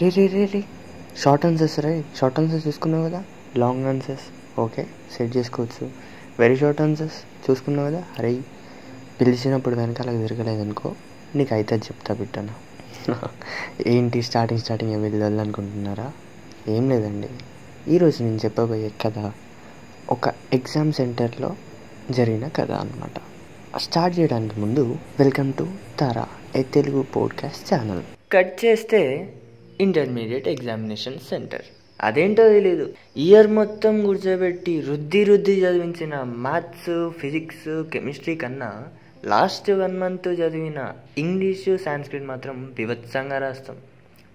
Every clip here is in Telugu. రే రే రే రే షార్ట్ ఆన్సర్స్ రే, షార్ట్ ఆన్సర్స్ చూసుకున్నావు కదా, లాంగ్ ఆన్సర్స్ ఓకే సెట్ చేసుకోవచ్చు, వెరీ షార్ట్ ఆన్సర్స్ చూసుకున్నావు కదా, అరే పిలిచినప్పుడు కనుక అలా తిరగలేదనుకో నీకు అయితే చెప్తా బిడ్డనా. ఏంటి స్టార్టింగ్ వెళ్ళాలి అనుకుంటున్నారా? ఏం లేదండి, ఈరోజు నేను చెప్పబోయే కథ ఒక ఎగ్జామ్ సెంటర్లో జరిగిన కథ అన్నమాట. స్టార్ట్ చేయడానికి ముందు welcome to Tara a Telugu podcast channel. Cut చేస్తే ఇంటర్మీడియట్ ఎగ్జామినేషన్ సెంటర్, అదేంటో తెలీదు, ఇయర్ మొత్తం కూర్చోబెట్టి రుద్ది చదివించిన మ్యాథ్స్, ఫిజిక్స్, కెమిస్ట్రీ కన్నా లాస్ట్ 1 month చదివిన ఇంగ్లీషు, సాంస్క్రిట్ మాత్రం వివత్సంగా రాస్తాం.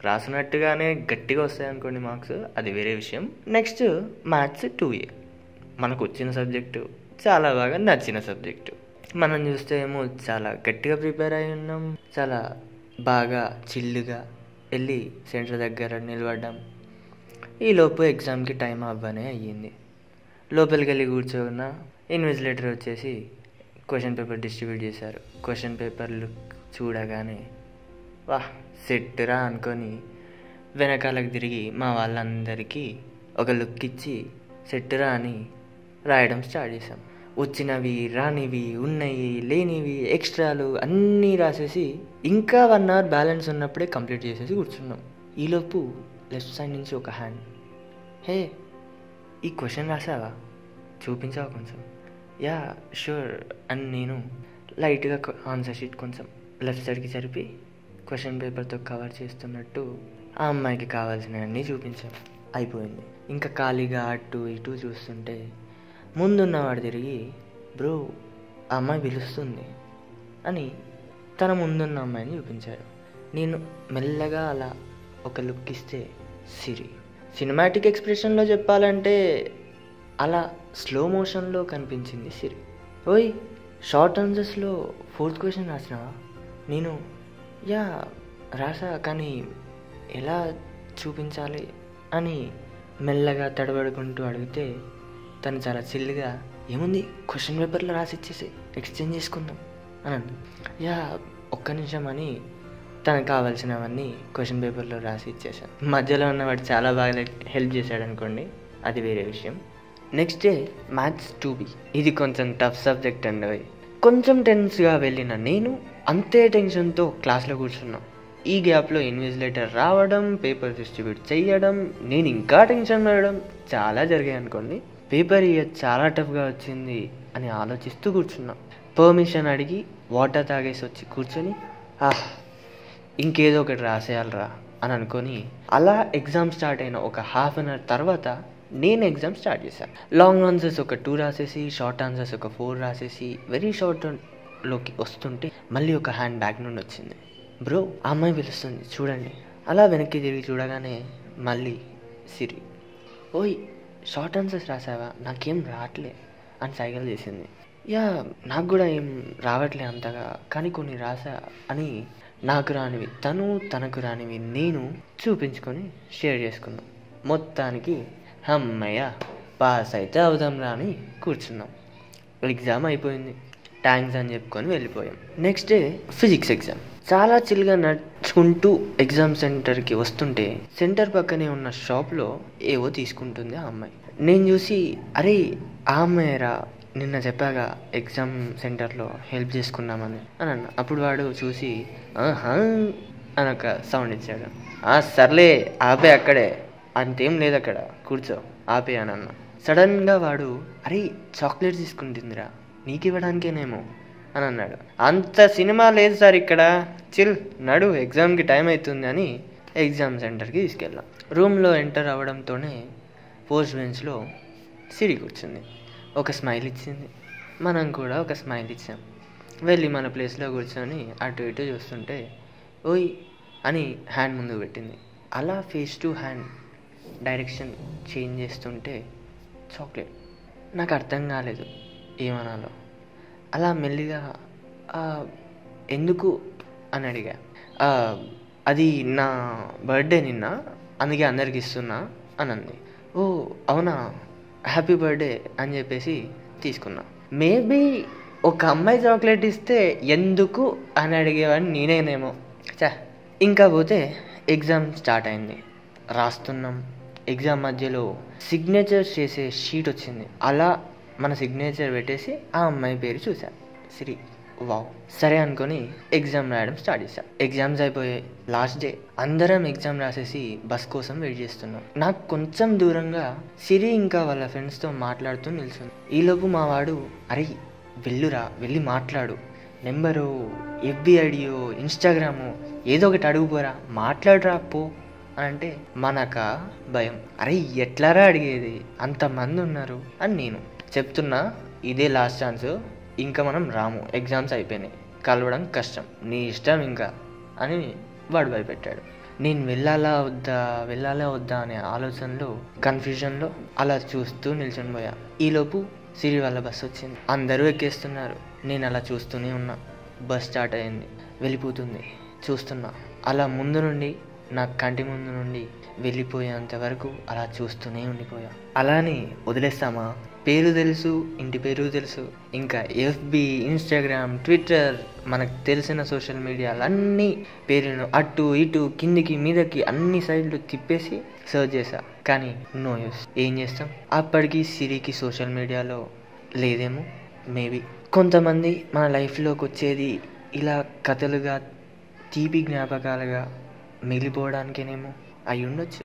రాసినట్టుగానే గట్టిగా వస్తాయి అనుకోండి మార్క్స్, అది వేరే విషయం. నెక్స్ట్ మ్యాథ్స్ 2A, మనకు వచ్చిన సబ్జెక్టు, చాలా బాగా నచ్చిన సబ్జెక్టు. మనం చూస్తే ఏమో చాలా గట్టిగా ప్రిపేర్ అయి ఉన్నాం, చాలా బాగా చిల్లుగా వెళ్ళి సెంటర్ దగ్గర నిలబడ్డాం. ఈలోపు ఎగ్జామ్కి టైం అవ్వనే అయ్యింది. లోపలికి వెళ్ళి కూర్చోన్న ఇన్విజిలేటర్ వచ్చేసి క్వశ్చన్ పేపర్ డిస్ట్రిబ్యూట్ చేశారు. క్వశ్చన్ పేపర్లు చూడగానే వా సెట్రా అనుకొని వెనకాలకు తిరిగి మా వాళ్ళందరికీ ఒక లుక్ ఇచ్చి సెట్రా అని రాయడం స్టార్ట్ చేసాం. వచ్చినవి, రానివి, ఉన్నవి, లేనివి, ఎక్స్ట్రాలు అన్నీ రాసేసి ఇంకా 1 hour బ్యాలెన్స్ ఉన్నప్పుడే కంప్లీట్ చేసేసి కూర్చున్నాం. ఈలోపు లెఫ్ట్ సైడ్ నుంచి ఒక హ్యాండ్, హే ఈ క్వశ్చన్ రాసావా, చూపించావా కొంచెం, యా షూర్ అని నేను లైట్గా ఆన్సర్ షీట్ కొంచెం లెఫ్ట్ సైడ్కి జరిపి క్వశ్చన్ పేపర్తో కవర్ చేస్తున్నట్టు ఆ అమ్మాయికి కావాల్సినవన్నీ చూపించాం. అయిపోయింది. ఇంకా ఖాళీగా అటు ఇటు చూస్తుంటే ముందున్నవాడు తిరిగి బ్రో ఆ అమ్మాయి పిలుస్తుంది అని తన ముందున్న అమ్మాయిని చూపించాడు. నేను మెల్లగా అలా ఒక లుక్ ఇస్తే సిరి. సినిమాటిక్ ఎక్స్ప్రెషన్లో చెప్పాలంటే అలా స్లో మోషన్లో కనిపించింది సిరి. ఓయ్ షార్ట్ ఆన్సర్స్లో 4th క్వశ్చన్ రాసినావా? నేను యా రాసా, కానీ ఎలా చూపించాలి అని మెల్లగా తడబడుకుంటూ అడిగితే తను చాలా చిల్లుగా ఏముంది క్వశ్చన్ పేపర్లో రాసిచ్చేసి ఎక్స్చేంజ్ చేసుకుందాం అని అన్నాడు. యా ఒక్క నిమిషం అని తనకు కావాల్సినవన్నీ క్వశ్చన్ పేపర్లో రాసి ఇచ్చేసాను. మధ్యలో ఉన్నవాడు చాలా బాగా హెల్ప్ చేశాడు అనుకోండి, అది వేరే విషయం. Next day maths 2B. ఇది కొంచెం టఫ్ సబ్జెక్ట్ అండి. కొంచెం టెన్స్గా వెళ్ళిన నేను అంతే టెన్షన్తో క్లాస్లో కూర్చున్నాను. ఈ గ్యాప్లో ఇన్విజిలేటర్ రావడం, పేపర్ డిస్ట్రిబ్యూట్ చేయడం, నేను ఇంకా టెన్షన్ పడడం చాలా జరిగాయి అనుకోండి. పేపర్ ఇయర్ చాలా టఫ్గా వచ్చింది అని ఆలోచిస్తూ కూర్చున్నా. పర్మిషన్ అడిగి వాటర్ తాగేసి వచ్చి కూర్చొని ఆహ్ ఇంకేదో ఒకటి రాసేయాలరా అని అనుకొని అలా ఎగ్జామ్ స్టార్ట్ అయిన ఒక 1/2 hour తర్వాత నేను ఎగ్జామ్ స్టార్ట్ చేశాను. లాంగ్ ఆన్సర్స్ ఒక 2 రాసేసి, షార్ట్ ఆన్సర్స్ ఒక 4 రాసేసి వెరీ షార్ట్లోకి వస్తుంటే మళ్ళీ ఒక హ్యాండ్ బ్యాక్ నుండి వచ్చింది. బ్రో ఆ అమ్మాయి పిలుస్తుంది చూడండి. అలా వెనక్కి తిరిగి చూడగానే మళ్ళీ సిరి. ఓయ్ షార్ట్ ఆన్సర్స్ రాసావా, నాకేం రావట్లే అని సైగలు చేసింది. యా నాకు కూడా ఏం రావట్లే అంతగా, కానీ కొన్ని రాసా అని నాకు రానివి తను, తనకు రానివి నేను చూపించుకొని షేర్ చేసుకున్నాం. మొత్తానికి అమ్మయ్య పాస్ అయితే అవుదాం రా అని కూర్చున్నాం. ఎగ్జామ్ అయిపోయింది, థ్యాంక్స్ అని చెప్పుకొని వెళ్ళిపోయాం. Next day physics exam. చాలా చిల్గా నడుచుకుంటూ ఎగ్జామ్ సెంటర్కి వస్తుంటే సెంటర్ పక్కనే ఉన్న షాప్లో ఏవో తీసుకుంటుంది ఆ అమ్మాయి. నేను చూసి అరే ఆ అమ్మాయి రా నిన్న చెప్పాగా ఎగ్జామ్ సెంటర్లో హెల్ప్ చేసుకున్నామని అని అన్న. అప్పుడు వాడు చూసి ఆహా అని ఒక సౌండ్ ఇచ్చాడు. సర్లే ఆపే, అక్కడే అంతేం లేదు, అక్కడ కూర్చో ఆపే అని అన్న. సడన్గా వాడు అరే చాక్లెట్ తీసుకుంటుందిరా నీకు ఇవ్వడానికేనేమో అని అన్నాడు. అంత సినిమా లేదు సార్ ఇక్కడ, చిల్ నడు ఎగ్జామ్కి టైం అవుతుంది అని ఎగ్జామ్ సెంటర్కి తీసుకెళ్ళాం. రూమ్లో ఎంటర్ అవ్వడంతోనే పోస్ట్ బెంచ్లో సిరి కూర్చుంది. ఒక స్మైల్ ఇచ్చింది, మనం కూడా ఒక స్మైల్ ఇచ్చాం. వెళ్ళి మన ప్లేస్లో కూర్చొని అటు ఇటు చూస్తుంటే ఓయ్ అని హ్యాండ్ ముందు పెట్టింది. అలా face to hand direction change చేస్తుంటే చాక్లెట్. నాకు అర్థం కాలేదు ఏమనాలో. అలా మెల్లిగా ఎందుకు అని అడిగా. అది నా బర్త్డే నిన్న, అందుకే అందరికి ఇస్తున్నా అని అంది. ఓ అవునా, హ్యాపీ బర్త్డే అని చెప్పేసి తీసుకున్నా. మేబీ ఒక అమ్మాయి చాక్లెట్ ఇస్తే ఎందుకు అని అడిగేవాడిని నేనేనేమో. ఇంకా పోతే ఎగ్జామ్ స్టార్ట్ అయింది. రాస్తున్నాం. ఎగ్జామ్ మధ్యలో సిగ్నేచర్ చేసే షీట్ వచ్చింది. అలా మన సిగ్నేచర్ పెట్టేసి ఆ అమ్మాయి పేరు చూశాను, శ్రీ. వావ్, సరే అనుకొని ఎగ్జామ్ రాయడం స్టార్ట్ చేశాను. ఎగ్జామ్స్ అయిపోయాయి. లాస్ట్ డే అందరం ఎగ్జామ్ రాసేసి బస్ కోసం వెయిట్ చేస్తున్నాం. నాకు కొంచెం దూరంగా సిరి ఇంకా వాళ్ళ ఫ్రెండ్స్తో మాట్లాడుతూ నిల్చుంది. ఈలోపు మా వాడు, అరే వెళ్ళురా, వెళ్ళి మాట్లాడు, నెంబరు FBIడియో ఇన్స్టాగ్రాము ఏదో ఒకటి అడుగుపోరా, మాట్లాడరా పో అని అంటే మనకా భయం. అరే ఎట్లారా అడిగేది, అంతమంది ఉన్నారు అని నేను చెప్తున్నా. ఇదే లాస్ట్ ఛాన్స్, ఇంకా మనం రాము, ఎగ్జామ్స్ అయిపోయినాయి, కలవడం కష్టం, నీ ఇష్టం ఇంకా అని వాడు భయపెట్టాడు. నేను వెళ్ళాలా వద్దా అనే ఆలోచనలో, కన్ఫ్యూజన్లో అలా చూస్తూ నిల్చొని పోయా. ఈలోపు సిరి వాళ్ళ బస్సు వచ్చింది. అందరూ ఎక్కేస్తున్నారు. నేను అలా చూస్తూనే ఉన్నా. బస్ స్టార్ట్ అయింది, వెళ్ళిపోతుంది. చూస్తున్నా. అలా ముందు నుండి, నా కంటి ముందు నుండి వెళ్ళిపోయేంత వరకు అలా చూస్తూనే ఉండిపోయా. అలానే వదిలేస్తామా? పేరు తెలుసు, ఇంటి పేరు తెలుసు, ఇంకా FB, ఇన్స్టాగ్రామ్, ట్విట్టర్, మనకు తెలిసిన సోషల్ మీడియాలు అన్నీ పేరును అటు ఇటు కిందికి మీదకి అన్ని సైడ్లు తిప్పేసి సర్చ్ చేశా. కానీ నో యూస్. ఏం చేస్తాం? అప్పటికి సిరికి సోషల్ మీడియాలో లేదేమో. మేబీ కొంతమంది మన లైఫ్లోకి వచ్చేది ఇలా కథలుగా, తీపి జ్ఞాపకాలుగా మిగిలిపోవడానికేనేమో అయి ఉండొచ్చు.